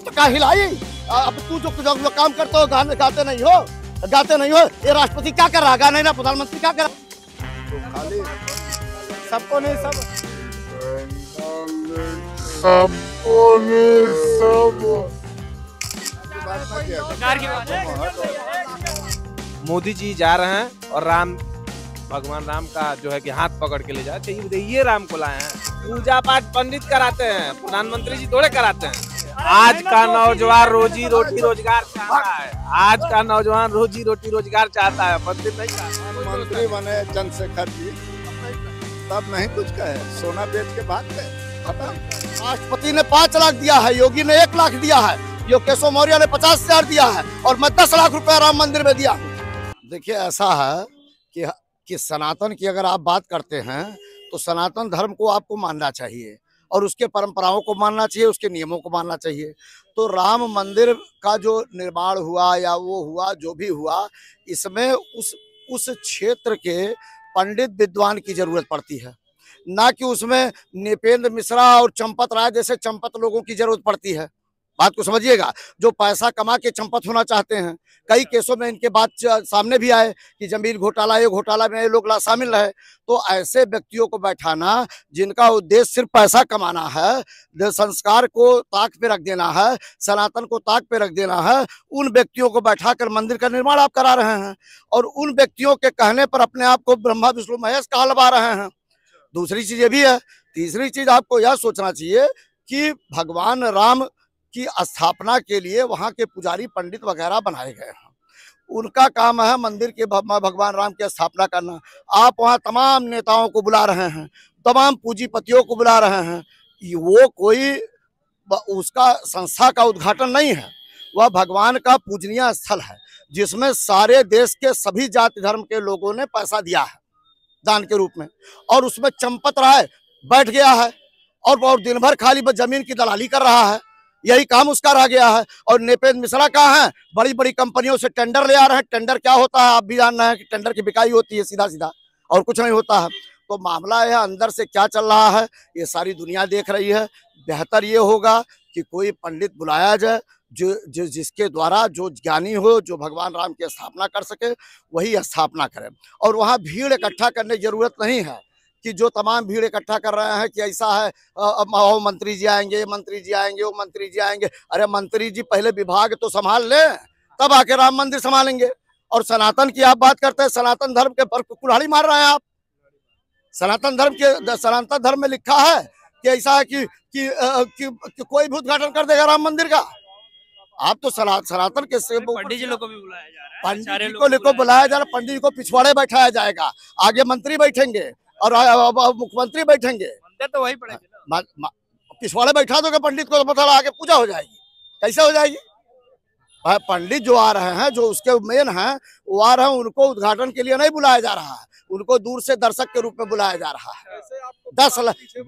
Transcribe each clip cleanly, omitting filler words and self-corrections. मत का हिलाई। अब तू जो काम करते हो गाते नहीं हो, ये राष्ट्रपति क्या कर रहा है, गाना ही ना, प्रधानमंत्री क्या कर रहा है, सबको नहीं सब मोदी जी जा रहे हैं और राम भगवान राम का जो है कि हाथ पकड़ के ले जाए चाहिए। ये राम को लाए हैं, पूजा पाठ पंडित कराते हैं, प्रधानमंत्री जी थोड़े कराते हैं। आज का नौजवान रोजी रोटी रोजगार चाहता है, आज का नौजवान रोजी रोटी रोजगार चाहता है, पंडित नहीं चाहता। मंत्री बने चंद्रशेखर जी तब नहीं कुछ कहे, सोना बेच के बात कहे, खत्म। राष्ट्रपति ने 5 लाख दिया है, योगी ने 1 लाख दिया है, जो केशव मौर्य ने 50,000 दिया है और मैं 10 लाख रुपया राम मंदिर में दिया। देखिए ऐसा है कि सनातन की अगर आप बात करते हैं तो सनातन धर्म को आपको मानना चाहिए और उसके परंपराओं को मानना चाहिए, उसके नियमों को मानना चाहिए। तो राम मंदिर का जो निर्माण हुआ या वो हुआ जो भी हुआ, इसमें उस क्षेत्र के पंडित विद्वान की जरूरत पड़ती है, ना कि उसमें नृपेंद्र मिश्रा और चंपत राय जैसे चंपत लोगों की जरूरत पड़ती है। बात को समझिएगा, जो पैसा कमा के चंपत होना चाहते हैं। कई केसों में इनके बात सामने भी आए कि जमीन घोटाला, ये घोटाला में ये लोग शामिल रहे। तो ऐसे व्यक्तियों को बैठाना जिनका उद्देश्य सिर्फ पैसा कमाना है, संस्कार को ताक पे रख देना है, सनातन को ताक पे रख देना है, उन व्यक्तियों को बैठाकर मंदिर का निर्माण आप करा रहे हैं और उन व्यक्तियों के कहने पर अपने आप को ब्रह्मा विष्णु महेश कहा लगा रहे हैं। दूसरी चीज ये भी है। तीसरी चीज आपको यह सोचना चाहिए कि भगवान राम की स्थापना के लिए वहाँ के पुजारी पंडित वगैरह बनाए गए हैं, उनका काम है मंदिर के भगवान राम की स्थापना करना। आप वहाँ तमाम नेताओं को बुला रहे हैं, तमाम पूंजीपतियों को बुला रहे हैं, वो कोई उसका संस्था का उद्घाटन नहीं है, वह भगवान का पूजनीय स्थल है जिसमें सारे देश के सभी जाति धर्म के लोगों ने पैसा दिया है दान के रूप में, और उसमें चंपत राय बैठ गया है और दिन भर खाली जमीन की दलाली कर रहा है, यही काम उसका रह गया है। और नृपेंद्र मिश्रा कहाँ है, बड़ी बड़ी कंपनियों से टेंडर ले आ रहे हैं। टेंडर क्या होता है आप भी जान रहे हैं कि टेंडर की बिकाई होती है सीधा सीधा और कुछ नहीं होता है। तो मामला यह अंदर से क्या चल रहा है ये सारी दुनिया देख रही है। बेहतर ये होगा कि कोई पंडित बुलाया जाए जो जिसके द्वारा जो ज्ञानी हो, जो भगवान राम की स्थापना कर सके, वही स्थापना करे। और वहाँ भीड़ इकट्ठा करने की जरूरत नहीं है कि जो तमाम भीड़ इकट्ठा कर रहे हैं कि ऐसा है मंत्री जी आएंगे, ये मंत्री जी आएंगे, वो मंत्री जी आएंगे। अरे मंत्री जी पहले विभाग तो संभाल लें, तब आके राम मंदिर संभालेंगे। और सनातन की आप बात करते हैं, सनातन धर्म के पर कुल्हाड़ी मार रहे हैं आप। सनातन धर्म में लिखा है कि ऐसा है कि कोई भी उद्घाटन कर देगा राम मंदिर का। आप तो सनातन के पंडित जी को भी बुलाया जा रहा है, पंडित को बुलाया जा रहा है, पंडित जी को पिछवाड़े बैठाया जाएगा, आगे मंत्री बैठेंगे और मुख्यमंत्री बैठेंगे। मंदिर तो वही पड़ेगा, पिछवाड़े बैठा दोगे पंडित को तो पता आगे पूजा हो जाएगी, कैसे हो जाएगी? पंडित जो आ रहे हैं, जो उसके मेन हैं वो आ रहे हैं, उनको उद्घाटन के लिए नहीं बुलाया जा रहा है, उनको दूर से दर्शक के रूप में बुलाया जा रहा है।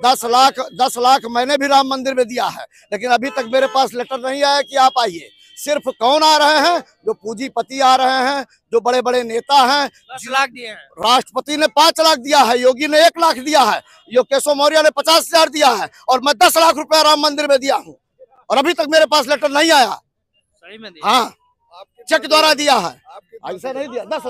10 लाख मैंने भी राम मंदिर में दिया है, लेकिन अभी तक मेरे पास लेटर नहीं आया कि आप आइए। सिर्फ कौन आ रहे हैं, जो पूंजीपति आ रहे हैं, जो बड़े बड़े नेता हैं। 10 लाख दिए हैं, राष्ट्रपति ने 5 लाख दिया है, योगी ने 1 लाख दिया है, यो केशव मौर्य ने 50,000 दिया है और मैं 10 लाख रुपया राम मंदिर में दिया हूँ और अभी तक मेरे पास लेटर नहीं आया। सही में दिया? हाँ, चेक द्वारा दिया है, ऐसा नहीं दिया। 10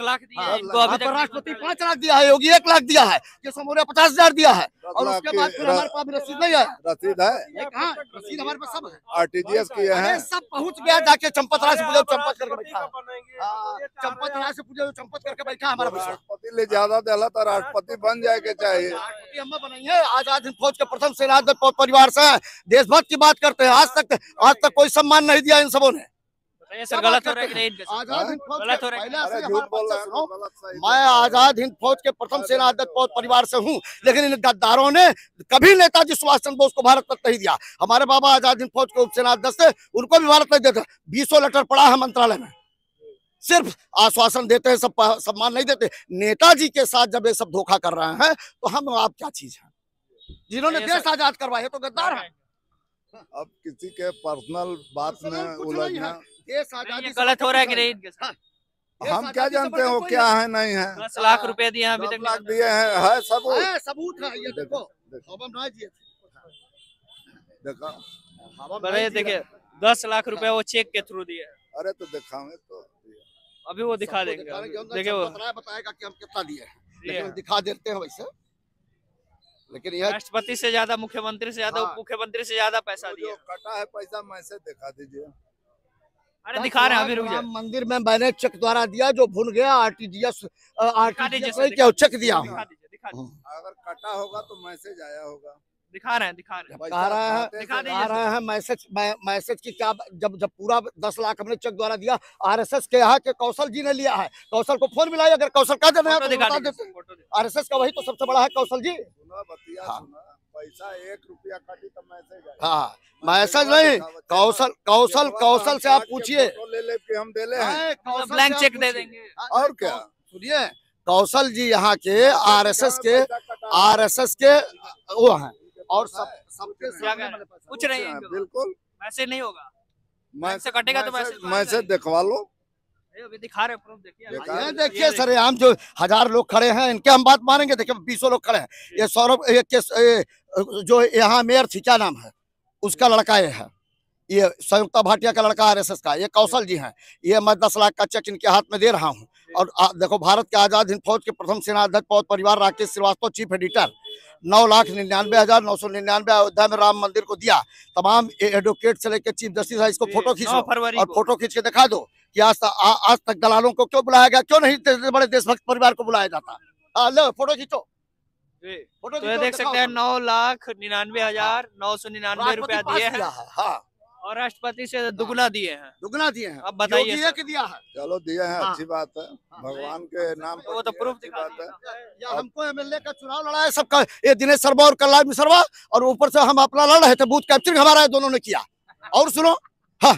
लाख दिया है इनको अभी तक। राष्ट्रपति 5 लाख दिया है, योगी 1 लाख दिया है, केशव मौर्य 50,000 दिया है और उसके बाद फिर हमारे पास रसीद नहीं आया। रसीद है, हाँ रसीद हमारे पास सब है, आरटीजीएस किया है, सब पहुंच गया। जाके चंपत राय से पूछो, चंपत करके बैठा, चंपत राय से पूछो, चंपत करके बैठा हमारा राष्ट्रपति ले ज्यादा दिला था। राष्ट्रपति बन जाएगा चाहिए, राष्ट्रपति हम बनी है। आजाद हिंद फौज के प्रथम सेनाध्यक्ष परिवार से देशभक्त की बात करते हैं, आज तक कोई सम्मान नहीं दिया इन सबों ने। गलत हो रहा है कि मैं आजाद हिंद फौज के प्रथम सेनाध्यक्ष फौज परिवार से हूँ, लेकिन इन गद्दारों ने कभी नेताजी सुभाष चंद्र बोस को भारत रत्न नहीं दिया। हमारे बाबा आजाद हिंद फौज के उप सेनाध्यक्ष थे, उनको भी भारत नहीं देते। 20 लेटर पड़ा है मंत्रालय में, सिर्फ आश्वासन देते हैं, सब सम्मान नहीं देते। नेताजी के साथ जब ये सब धोखा कर रहे हैं तो हम आप क्या चीज है? जिन्होंने देश आजाद करवाया तो गद्दार है। अब किसी के पर्सनल बात में उलझना गलत हो रहा है कि नहीं, हम क्या जानते हो क्या है नहीं है। 10 लाख रुपए दिए हैं, अभी तक लाख दिए हैं, सबूत है, ये देखो। देखो अरे देखिए 10 लाख रुपए वो चेक के थ्रू दिए। अरे तो दिखाओगे तो अभी वो दिखा देंगे, देखिए वो बताएगा कि हम कितना दिए, लेकिन दिखा देते हैं वैसे। लेकिन यह राष्ट्रपति से ज्यादा, मुख्यमंत्री से ज्यादा, उप मुख्यमंत्री से ज्यादा पैसा दिया। कटा है पैसा मैसे दिखा दीजिए। अरे दिखा रहे हैं अभी, रुक जाइए। राम मंदिर में मैंने चेक द्वारा दिया, जो भून गया आरटीजीएस चेक दिया। अगर कटा होगा तो मैसेज आया होगा। दिखा रहा है मैसेज की क्या, जब पूरा 10 लाख हमने चेक द्वारा दिया। आरएसएस के यहाँ के कौशल जी ने लिया है, कौशल को फोन मिलाया। अगर कौशल का देना है तो आरएसएस का, वही तो सबसे बड़ा है कौशल जी। पैसा 1 रुपया काटी तो मैसेज आया। हाँ मैसेज नहीं, कौशल से आप पूछिए। हम दे ब्लैंक चेक दे देंगे और क्या। सुनिए कौशल जी यहाँ के आरएसएस के वो हैं और सबके कुछ नहीं है, बिल्कुल मैसेज नहीं होगा। मैसेज कटेगा तो मैसेज दिखवा लो। अभी दिखा रहे प्रूफ, देखिए देखिए सर, हम जो 1000 लोग खड़े हैं इनके हम बात मानेंगे। देखिए 200 लोग खड़े हैं। ये सौरभ जो यहाँ मेयर थी, क्या नाम है उसका, लड़का ये है, ये संयुक्ता भाटिया का लड़का आरएसएस का, ये कौशल जी हैं। ये मैं 10 लाख का चेक इनके हाथ में दे रहा हूँ। और देखो भारत के आजाद हिंद फौज के प्रथम सेनाध्यक्ष पौध परिवार राकेश श्रीवास्तव चीफ एडिटर 9,99,999 अयोध्या में राम मंदिर को दिया। तमाम एडवोकेट से लेकर चीफ जस्टिस है, इसको फोटो खींचो और फोटो खींच के दिखा दो कि आज तक दलालों को क्यों बुलाया गया, क्यों नहीं बड़े देशभक्त परिवार को बुलाया जाता। लो फोटो खींचो। तो देख सकते हैं 9,99,999 रुपया दिए हैं और राष्ट्रपति से दुगुना दिए हैं। अब बताइए कि दिया है। चलो दिया है, अच्छी बात है। भगवान के नाम पर वो तो प्रूफ दिखा है। या हमको एमएलए का चुनाव लड़ा है सबका, ये दिनेश शर्मा और कल्याण मिश्रा, और ऊपर से हम अपना लड़ रहे थे, बूथ कैप्चरिंग हमारा दोनों ने किया। और सुनो, हाँ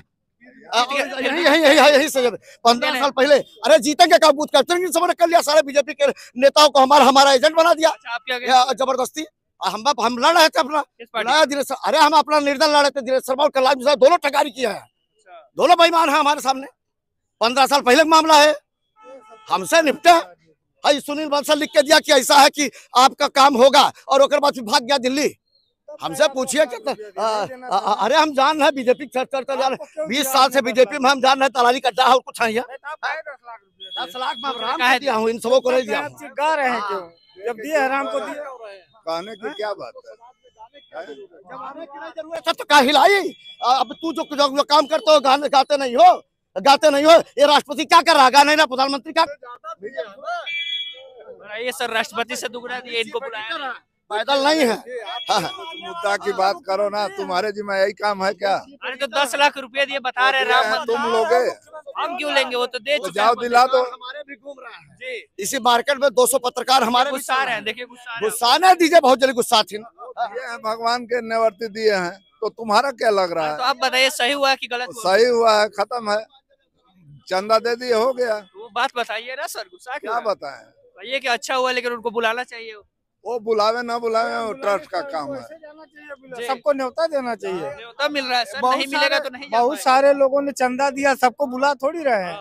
यही से 15 साल पहले अरे जीतेंगे का बूथ कैप्चरिंग सबने कर लिया। सारे बीजेपी के नेताओं को हमारा एजेंट बना दिया जबरदस्ती। हम लड़ रहे थे अपना दिनेश, अरे हम अपना निर्दल लड़ रहे थे, दिनेश शर्मा और कल्याण मिश्रा दोनों ठगारी किए हैं, दोनों बेईमान है हमारे सामने। 15 साल पहले का मामला है, हमसे निपटे। हाई सुनील बंसल लिख के दिया कि ऐसा है कि आपका काम होगा, और उसके बाद भाग गया दिल्ली। हमसे पूछिए कि अरे हम जान रहे बीजेपी, 20 साल से बीजेपी में हम जान रहे, दलाली का डा कुछ है। 10 लाख में दिया हूँ, इन सबों को नहीं दिया रहे हैं। क्यों जब दिए राम को दिए, कहने की क्या बात है? गाने की नहीं जरूरत है तो का हिलाई। अब तू जो काम करते हो, गाने गाते नहीं हो। ये राष्ट्रपति क्या कर रहा है, गाने ना प्रधानमंत्री का। ये सर राष्ट्रपति से दुगना दिए, इनको बुलाया, पैदल नहीं है। मुद्दा की बात करो ना, तुम्हारे जी में यही काम है क्या? अरे तो 10 लाख रुपए दिए, बता रहे राम, तुम लोगे, हम क्यों लेंगे, वो तो दे चुके हैं, दिला दो। हमारे भी घूम रहा है जी, इसी मार्केट में 200 पत्रकार हमारे गुस्सा रहे हैं। देखिए गुस्सा ना दीजिए, बहुत जल्दी गुस्सा थी ना, भगवान के निवर्ती दिए हैं, तो तुम्हारा क्या लग रहा है? तो आप बताइए सही हुआ है कि गलत हुआ? सही हुआ है, खत्म है। चंदा दे दिए, हो गया। वो बात बताइए ना सर, गुस्सा क्या बताए? ये क्या अच्छा हुआ, लेकिन उनको बुलाना चाहिए। वो बुलावे ना बुलावे, वो ट्रस्ट का काम है, सबको न्योता देना चाहिए। न्योता मिल रहा है सर, नहीं मिलेगा तो नहीं। बहुत सारे लोगों ने चंदा दिया, सबको बुला थोड़ी रहे हैं।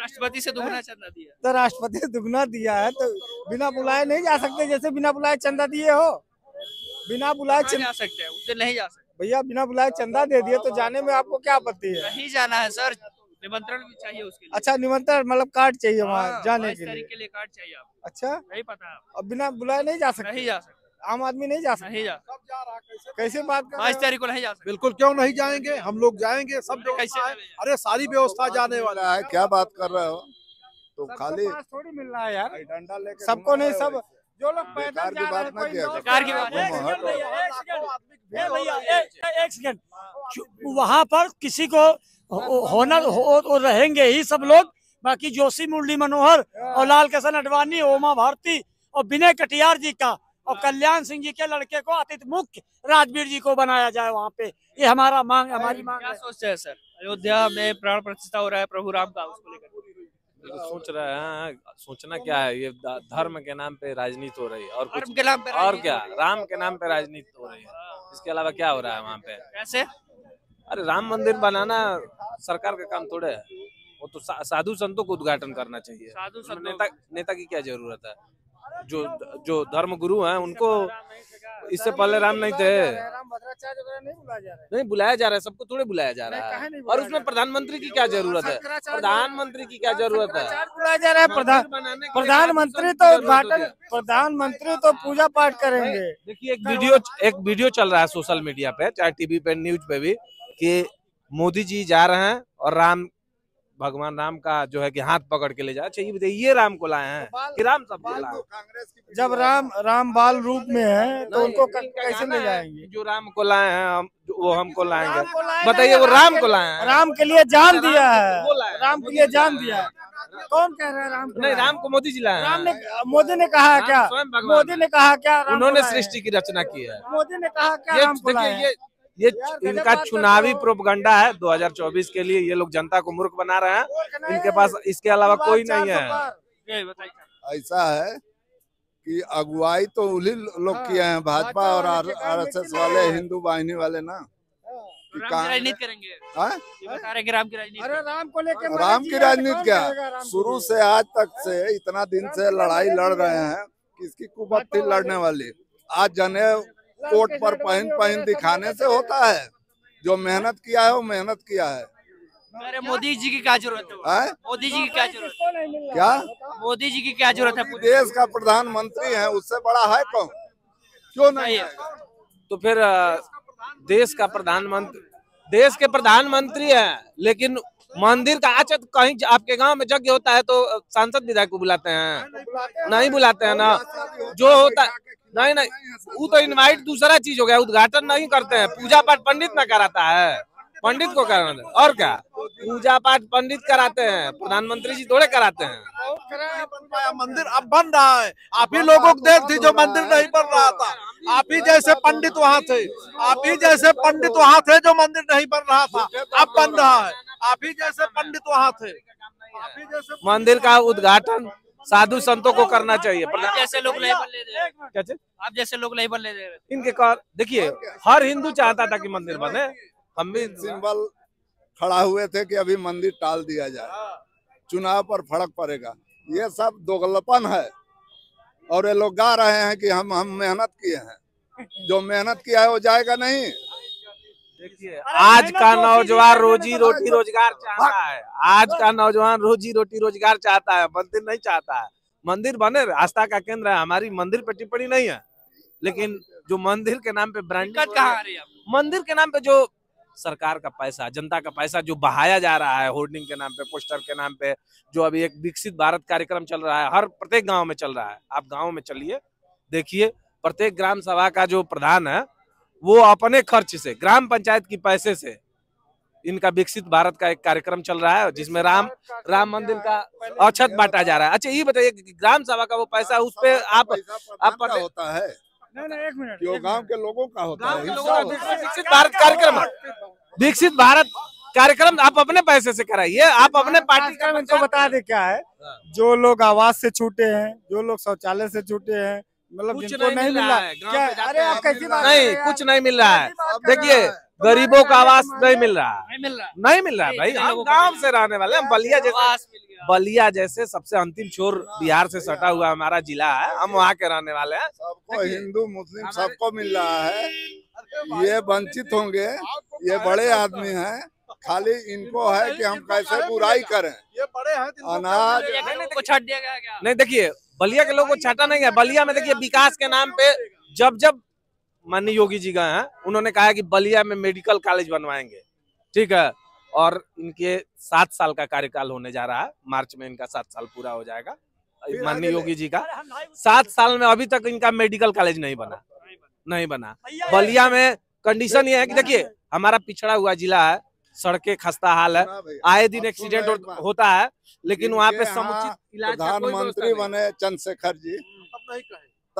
राष्ट्रपति से दुगना चंदा दिया, तो राष्ट्रपति से दुगना दिया है तो बिना बुलाए नहीं जा सकते। जैसे बिना बुलाए चंदा दिए हो, बिना बुलाए जा सकते हैं, उससे नहीं जा सकते भैया। बिना बुलाए चंदा दे दिए तो जाने में आपको क्या आपत्ति है? नहीं जाना है सर, निमंत्रण भी चाहिए उसके लिए। अच्छा निमंत्रण मतलब कार्ड चाहिए वहाँ जाने के लिए, कार्ड चाहिए आपको? अच्छा नहीं पता, अब बिना बुलाए नहीं जा सकते, नहीं जा सकते, आम आदमी नहीं जा सकता। नहीं जा सकता, कैसे बात कर रहे हो? 22 तारीख को नहीं जा सकते। बिल्कुल, क्यों नहीं जाएंगे, हम लोग जाएंगे सब। अरे सारी व्यवस्था जाने वाला है, क्या बात कर रहे हो? तो खाली थोड़ी मिल रहा है यार, डंडा लेकर सबको नहीं। सब जो लोग पैदल जा रहे हैं वहाँ पर किसी को होना हो रहेंगे ही सब लोग। बाकी जोशी, मुरली मनोहर और लाल कृष्ण अडवाणी, ओमा भारती और विनय कटियार जी का और कल्याण सिंह जी के लड़के को अतिथि मुख्य राजवीर जी को बनाया जाए वहाँ पे, ये हमारा मांग, हमारी मांग। क्या सोचते हैं सर, अयोध्या में प्राण प्रतिष्ठा हो रहा है प्रभु राम का, उसको लेकर सोच रहे हैं? सोचना क्या है, ये धर्म के नाम पे राजनीति हो रही है और कुछ और क्या, राम के नाम पे राजनीति हो रही है, इसके अलावा क्या हो रहा है वहाँ पे? कैसे? अरे राम मंदिर बनाना सरकार का काम थोड़े है, वो तो साधु संतों को उद्घाटन करना चाहिए। साधु नेता की क्या जरूरत है? जो धर्म गुरु हैं उनको इससे पहले राम नहीं थे, नहीं बुलाया जा रहा है, सबको थोड़े बुलाया जा रहा है। और उसमें प्रधानमंत्री की क्या जरूरत है? प्रधानमंत्री की क्या जरूरत है? बुलाया जा रहा है प्रधानमंत्री तो उद्घाटन, प्रधानमंत्री तो पूजा पाठ करेंगे। देखिए एक वीडियो चल रहा है सोशल मीडिया पे, चाहे टीवी पे, न्यूज पे भी, कि मोदी जी जा रहे हैं और राम, भगवान राम का जो है कि हाथ पकड़ के ले जाए। अच्छा ये बताइए, ये राम को लाए हैं कि राम सब को लाए? जब राम बाल रूप में है तो उनको कैसे ले जाएंगे? जो राम को लाए हैं वो हमको लाएंगे, बताइए। वो राम को लाए हैं, राम के लिए जान दिया है, राम के लिए जान दिया है। कौन कह रहा है राम? नहीं, राम को मोदी जी लाए। मोदी ने कहा क्या? मोदी ने कहा क्या? उन्होंने सृष्टि की रचना की है, मोदी ने कहा क्या? ये इनका चुनावी प्रोपगंडा है 2024 के लिए। ये लोग जनता को मूर्ख बना रहे हैं, इनके पास इसके अलावा कोई नहीं है। ऐसा है कि अगुवाई तो उन्हीं लोग किए हैं, भाजपा और आरएसएस वाले, हिंदू वाहिनी वाले ना। राजनीति करेंगे, राम को लेकर। राम की राजनीति क्या? शुरू से आज तक से इतना दिन से लड़ाई लड़ रहे हैं, किसकी कुबत थी लड़ने वाली? आज जने कोट पर पहन दिखाने से होता है, जो मेहनत किया है वो मेहनत किया है। अरे मोदी जी की क्या जरूरत है? मोदी जी की क्या जरूरत? क्या मोदी जी की क्या जरूरत है? देश का प्रधानमंत्री है, उससे बड़ा है कौन? क्यों नहीं है? तो फिर देश का प्रधानमंत्री, देश के प्रधानमंत्री है, लेकिन मंदिर का अच्छा कहीं आपके गांव में यज्ञ होता है तो सांसद विधायक को बुलाते हैं? नहीं बुलाते हैं ना। जो होता नहीं, नहीं, वो तो इनवाइट दूसरा चीज हो गया, उद्घाटन नहीं करते हैं। पूजा पाठ पंडित ना कराता है, पंडित को कराना। और क्या पूजा पाठ पंडित कराते हैं, प्रधानमंत्री जी थोड़े कराते हैं। मंदिर अब बन रहा है, आप ही लोगों को देख थी जो मंदिर नहीं बन रहा था। आप ही जैसे पंडित वहाँ थे, आप ही जैसे पंडित वहाँ थे जो मंदिर नहीं बन रहा था, अब बन रहा है। आप ही जैसे पंडित वहाँ थे। मंदिर का उद्घाटन साधु संतों को करना चाहिए। जैसे लोग आप जैसे लोग लेबल ले दे रहे इनके कार। देखिए हर हिंदू चाहता था कि मंदिर बने। हम भी सिंबल खड़ा हुए थे कि अभी मंदिर टाल दिया जाए, चुनाव पर फर्क पड़ेगा। ये सब दोगलापन है। और ये लोग गा रहे हैं कि हम मेहनत किए हैं, जो मेहनत किया है वो जाएगा नहीं। देखिए आज का नौजवान रोजी रोटी रोजगार चाहता है, आज का नौजवान रोजी रोटी रोजगार चाहता है, मंदिर नहीं चाहता है। मंदिर बने, आस्था का केंद्र है, हमारी मंदिर पे टिप्पणी नहीं है। लेकिन जो मंदिर के नाम पे ब्रांडिंग, मंदिर के नाम पे जो सरकार का पैसा, जनता का पैसा जो बहाया जा रहा है, होर्डिंग के नाम पे, पोस्टर के नाम पे, जो अभी एक विकसित भारत कार्यक्रम चल रहा है, हर प्रत्येक गाँव में चल रहा है। आप गाँव में चलिए, देखिए प्रत्येक ग्राम सभा का जो प्रधान है वो अपने खर्च से, ग्राम पंचायत की पैसे से इनका विकसित भारत का एक कार्यक्रम चल रहा है, जिसमें राम मंदिर का औचक बांटा जा रहा है। अच्छा ये बताइए कि ग्राम सभा का वो पैसा, उस पे आप का होता है? नहीं, एक मिनट, जो गांव के लोगों का होता है, विकसित भारत कार्यक्रम, विकसित भारत कार्यक्रम आप अपने पैसे से कराइए। आप अपने पार्टी का इनको बता दे क्या है? जो लोग आवास से छूटे हैं, जो लोग शौचालय से छूटे हैं, मतलब जिनको नहीं मिल रहा है क्या? अरे आप कैसी बात? नहीं, कुछ नहीं मिल रहा है। देखिए गरीबों का आवास नहीं मिल रहा है, नहीं मिल रहा है भाई। हम गांव से रहने वाले, हम बलिया जैसे सबसे अंतिम छोर बिहार से सटा हुआ हमारा जिला है, हम वहाँ के रहने वाले हैं। सबको, हिंदू मुस्लिम सबको मिल रहा है। ये वंचित होंगे, ये बड़े आदमी हैं, खाली इनको है कि हम कैसे बुराई करें। ये बड़े हैं, अनाज को छाट दिया गया क्या? नहीं, देखिए बलिया के लोगों को छाटा नहीं है। बलिया में देखिए विकास के नाम पे जब माननीय योगी जी गए हैं, उन्होंने कहा कि बलिया में मेडिकल कॉलेज बनवाएंगे, ठीक है। और इनके 7 साल का कार्यकाल होने जा रहा है, मार्च में इनका 7 साल पूरा हो जाएगा माननीय योगी जी का। 7 साल में अभी तक इनका मेडिकल कॉलेज नहीं बना। बलिया में कंडीशन ये है कि देखिए हमारा पिछड़ा हुआ जिला है, सड़कें खस्ता हाल है, आए दिन एक्सीडेंट होता है, लेकिन वहाँ पे समुचित इलाज का कोई व्यवस्था नहीं। प्रधानमंत्री बने चंद्रशेखर जी,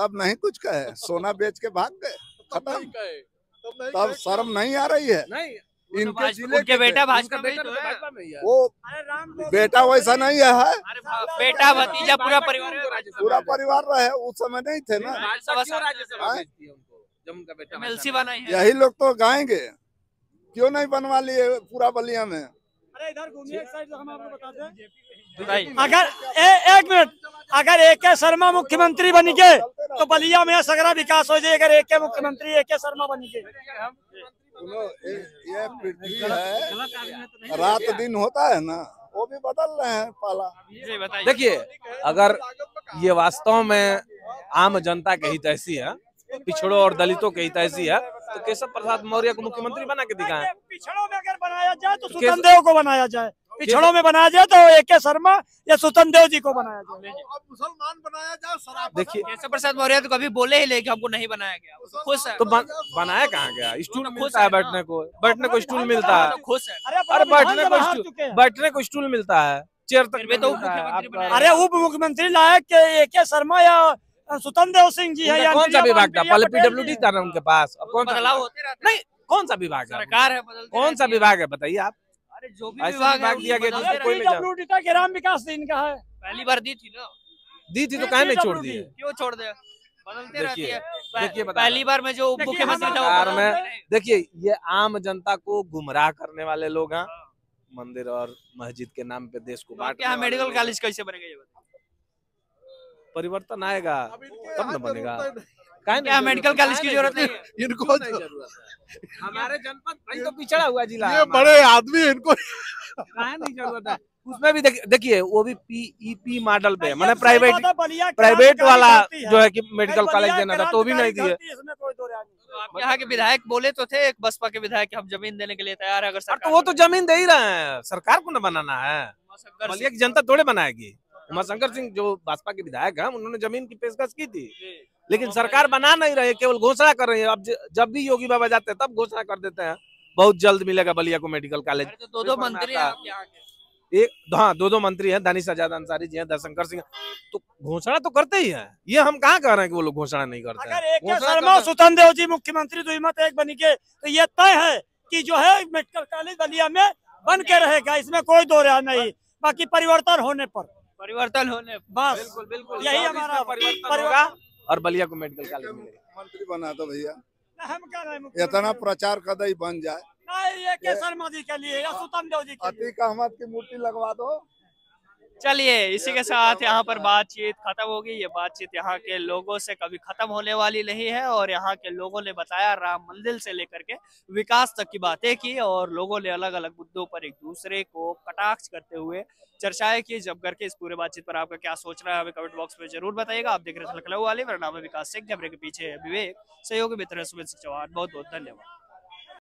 तब नहीं कुछ कहे, सोना बेच के भाग गए, खत्म। तब शर्म नहीं आ रही है? नहीं, इनके जिले के बेटा भाजपा में ही है, वो बेटा वैसा नहीं है, बेटा भतीजा पूरा परिवार रहे, उस समय नहीं थे ना। यही लोग तो गाएंगे, क्यों नहीं बनवा लिए पूरा बलिया में? अरे इधर घूमिए एक साइड, हम आपको बताते हैं। अगर एक मिनट, अगर AK शर्मा मुख्यमंत्री बन गए तो बलिया में सगरा विकास हो जाए। अगर AK मुख्यमंत्री AK शर्मा बन गए, ये पृथ्वी है, रात दिन होता है ना, वो भी बदल रहे हैं पाला। देखिए, अगर ये वास्तव में आम जनता के हितैषी है, पिछड़ों और दलितों के हितैषी है, तो केशव प्रसाद मौर्य को मुख्यमंत्री बना के दिखाएं। पिछड़ों में अगर बनाया जाए तो सुतन देव को बनाया जाए, पिछड़ों में बनाया जाए तो AK शर्मा या सुतन देव जी को बनाया जाए। मुसलमान बनाया जाए। देखिए, केशव प्रसाद मौर्य तो कभी बोले ही लेकिन हमको नहीं बनाया गया, खुश है। तो बनाया कहाँ गया? स्टूल मिलता है बैठने को स्टूल मिलता है, खुश है। अरे बैठने को स्टूल मिलता है, चेयर तक। अरे उप मुख्यमंत्री लायक AK शर्मा या सुतन देव सिंह जी है। कौन सा विभाग था पहले? PWD था ना उनके पास। अब कौन सा नहीं, कौन सा विभाग है? सरकार है, कौन सा विभाग है बताइए आप? अरे जो भी विभाग दिया गया, PWD था, ग्राम विकास इनका है। पहली बार दी थी ना, दी थी तो कहाँ नहीं छोड़ दी? क्यों छोड़ दे, बदलते रहती है। पहली बार में जो मुख्यमंत्री था। देखिए, ये आम जनता को गुमराह करने वाले लोग हैं, मंदिर और मस्जिद के नाम पे देश को बांट। मेडिकल कॉलेज कैसे बनेगा? परिवर्तन आएगा तब न बनेगा। क्या मेडिकल कॉलेज की जरूरत है? इनको हमारे जनपद भाई तो पिछड़ा हुआ जिला, ये बड़े आदमी, इनको नहीं जरूरत है। उसमें भी देखिए, वो भी PEP मॉडल पे, मैंने प्राइवेट वाला जो है कि मेडिकल कॉलेज देना था, तो भी नहीं दिए। यहाँ के विधायक बोले तो थे, एक बसपा के विधायक, हम जमीन देने के लिए तैयार है। अगर वो तो जमीन दे ही रहे हैं, सरकार को न बनाना है, जनता थोड़े बनाएगी। शंकर सिंह जो भाजपा के विधायक हैं, उन्होंने जमीन की पेशकश की थी, लेकिन सरकार बना नहीं रही, केवल घोषणा कर रही है। अब जब भी योगी बाबा जाते हैं तब घोषणा कर देते हैं, बहुत जल्द मिलेगा बलिया को मेडिकल कॉलेज। तो दो मंत्री हैं, एक हाँ दो मंत्री हैं, दानिश आजाद अंसारी जी हैं, शंकर सिंह, तो घोषणा तो करते ही हैं। ये हम कहाँ कह रहे हैं कि वो लोग घोषणा नहीं करते। अगर AK शर्मा सुतन देव जी मुख्यमंत्री तो हिम्मत एक बनी के, तो ये तय है कि जो है मेडिकल कॉलेज बलिया में बन के रहेगा, इसमें कोई दो राय नहीं। बाकी परिवर्तन होने बस, बिल्कुल बिल्कुल यही हमारा परिवर्तन होगा और बलिया को मेडिकल कॉलेज मिलेगा। मंत्री बना दो भैया, इतना प्रचार कदम ही बन जाए AK शर्मा जी के लिए या सुतन देव जी के लिए। अतीक अहमद की मूर्ति लगवा दो। चलिए, इसी के साथ यहाँ पर बातचीत खत्म होगी। ये बातचीत यहाँ के लोगों से कभी खत्म होने वाली नहीं है, और यहाँ के लोगों ने बताया राम मंदिर से लेकर के विकास तक की बातें की, और लोगों ने अलग अलग मुद्दों पर एक दूसरे को कटाक्ष करते हुए चर्चाएं की। जब करके इस पूरे बातचीत पर आपका क्या सोच रहा है, हमें कमेंट बॉक्स में जरूर बताइएगा। आप देख रहे थे लखनऊ वाले, मेरा नाम है विकास सिंह, कैमरे के पीछे है विवेक, सहयोगी मित्र है सुनील सिंह चौहान। बहुत बहुत धन्यवाद।